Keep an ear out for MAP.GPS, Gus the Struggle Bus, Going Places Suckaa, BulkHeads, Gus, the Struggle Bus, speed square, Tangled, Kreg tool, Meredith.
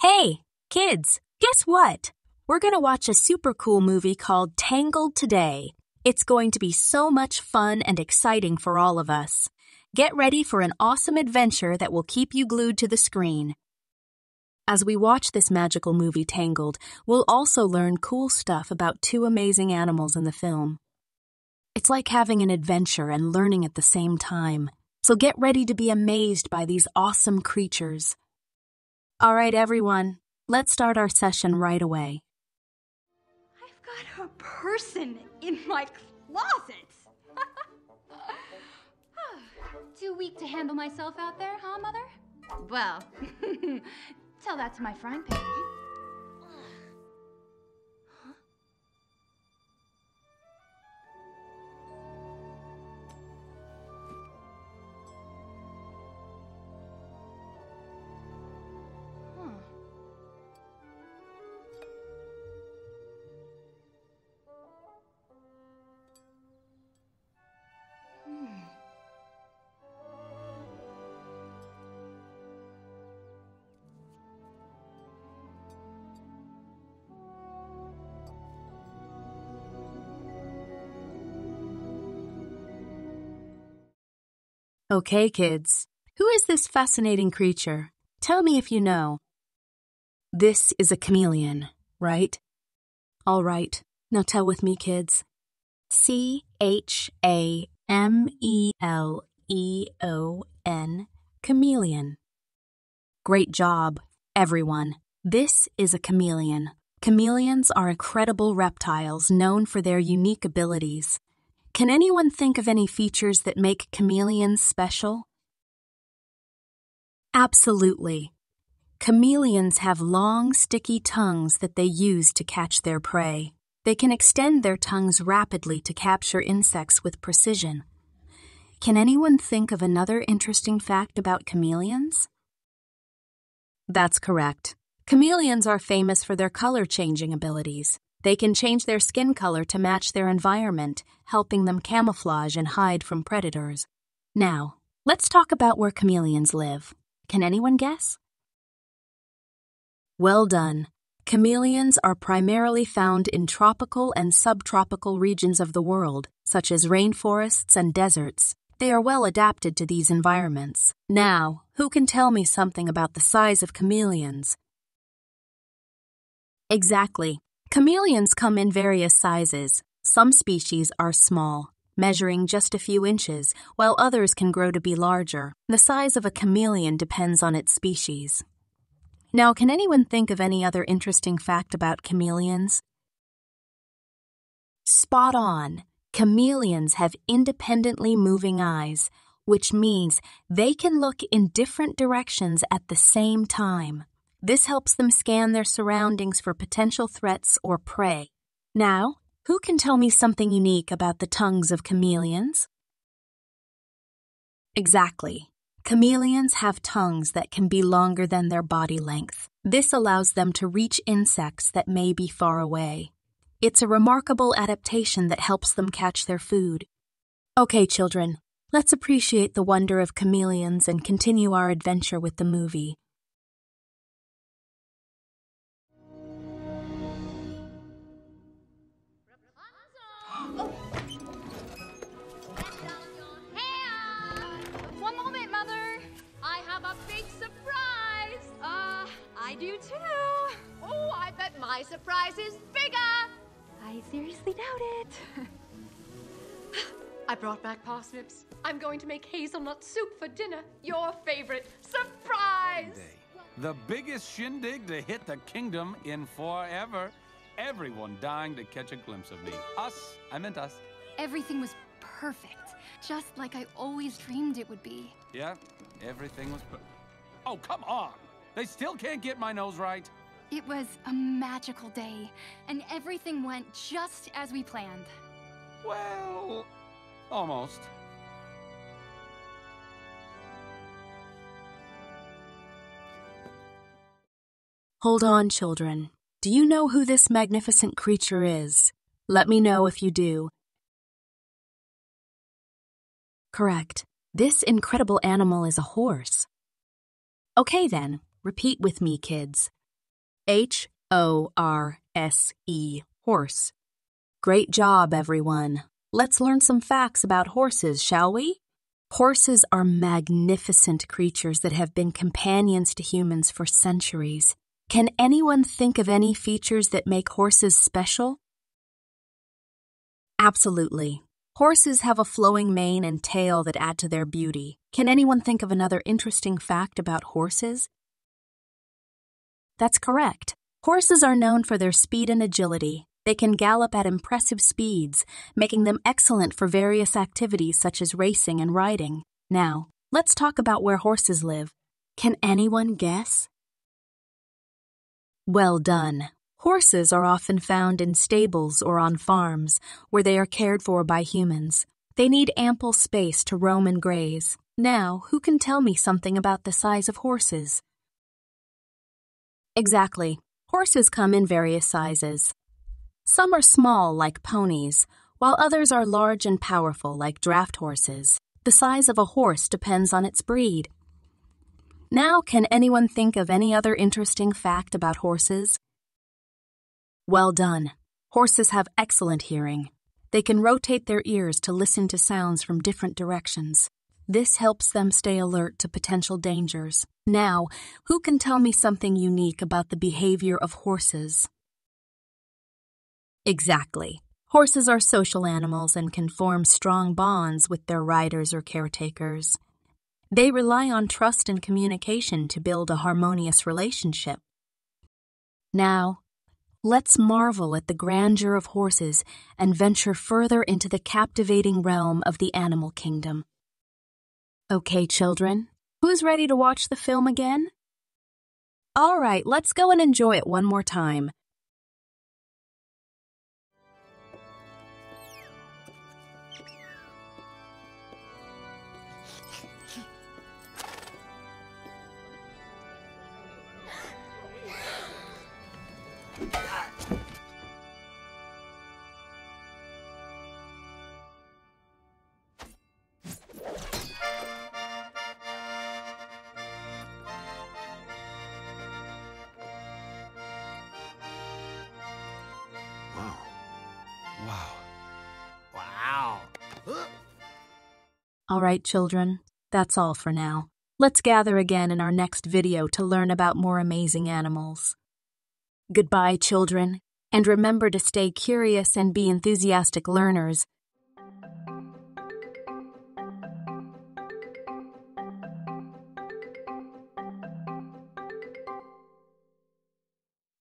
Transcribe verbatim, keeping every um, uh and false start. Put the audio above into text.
Hey, kids, guess what? We're going to watch a super cool movie called Tangled today. It's going to be so much fun and exciting for all of us. Get ready for an awesome adventure that will keep you glued to the screen. As we watch this magical movie Tangled, we'll also learn cool stuff about two amazing animals in the film. It's like having an adventure and learning at the same time. So get ready to be amazed by these awesome creatures. All right, everyone, let's start our session right away. I've got a person in my closet. Oh, too weak to handle myself out there, huh, Mother? Well, tell that to my frying pan. Huh? Okay, kids, who is this fascinating creature? Tell me if you know. This is a chameleon, right? All right, now tell with me, kids. C H A M E L E O N, chameleon. Great job, everyone. This is a chameleon. Chameleons are incredible reptiles known for their unique abilities. Can anyone think of any features that make chameleons special? Absolutely. Chameleons have long, sticky tongues that they use to catch their prey. They can extend their tongues rapidly to capture insects with precision. Can anyone think of another interesting fact about chameleons? That's correct. Chameleons are famous for their color-changing abilities. They can change their skin color to match their environment, helping them camouflage and hide from predators. Now, let's talk about where chameleons live. Can anyone guess? Well done. Chameleons are primarily found in tropical and subtropical regions of the world, such as rainforests and deserts. They are well adapted to these environments. Now, who can tell me something about the size of chameleons? Exactly. Chameleons come in various sizes. Some species are small, measuring just a few inches, while others can grow to be larger. The size of a chameleon depends on its species. Now, can anyone think of any other interesting fact about chameleons? Spot on! Chameleons have independently moving eyes, which means they can look in different directions at the same time. This helps them scan their surroundings for potential threats or prey. Now, who can tell me something unique about the tongues of chameleons? Exactly. Chameleons have tongues that can be longer than their body length. This allows them to reach insects that may be far away. It's a remarkable adaptation that helps them catch their food. Okay, children, let's appreciate the wonder of chameleons and continue our adventure with the movie. You too. Oh, I bet my surprise is bigger. I seriously doubt it. I brought back parsnips. I'm going to make hazelnut soup for dinner. Your favorite surprise. The biggest shindig to hit the kingdom in forever. Everyone dying to catch a glimpse of me. Us. I meant us. Everything was perfect. Just like I always dreamed it would be. Yeah, everything was perfect. Oh, come on. They still can't get my nose right. It was a magical day, and everything went just as we planned. Well, almost. Hold on, children. Do you know who this magnificent creature is? Let me know if you do. Correct. This incredible animal is a horse. Okay, then. Repeat with me, kids. H O R S E, horse. Great job, everyone. Let's learn some facts about horses, shall we? Horses are magnificent creatures that have been companions to humans for centuries. Can anyone think of any features that make horses special? Absolutely. Horses have a flowing mane and tail that add to their beauty. Can anyone think of another interesting fact about horses? That's correct. Horses are known for their speed and agility. They can gallop at impressive speeds, making them excellent for various activities such as racing and riding. Now, let's talk about where horses live. Can anyone guess? Well done. Horses are often found in stables or on farms, where they are cared for by humans. They need ample space to roam and graze. Now, who can tell me something about the size of horses? Exactly. Horses come in various sizes. Some are small, like ponies, while others are large and powerful, like draft horses. The size of a horse depends on its breed. Now, can anyone think of any other interesting fact about horses? Well done. Horses have excellent hearing. They can rotate their ears to listen to sounds from different directions. This helps them stay alert to potential dangers. Now, who can tell me something unique about the behavior of horses? Exactly. Horses are social animals and can form strong bonds with their riders or caretakers. They rely on trust and communication to build a harmonious relationship. Now, let's marvel at the grandeur of horses and venture further into the captivating realm of the animal kingdom. Okay, children, who's ready to watch the film again? All right, let's go and enjoy it one more time. All right, children, that's all for now. Let's gather again in our next video to learn about more amazing animals. Goodbye, children, and remember to stay curious and be enthusiastic learners.